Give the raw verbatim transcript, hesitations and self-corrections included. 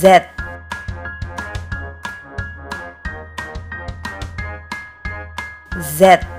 Z. Z.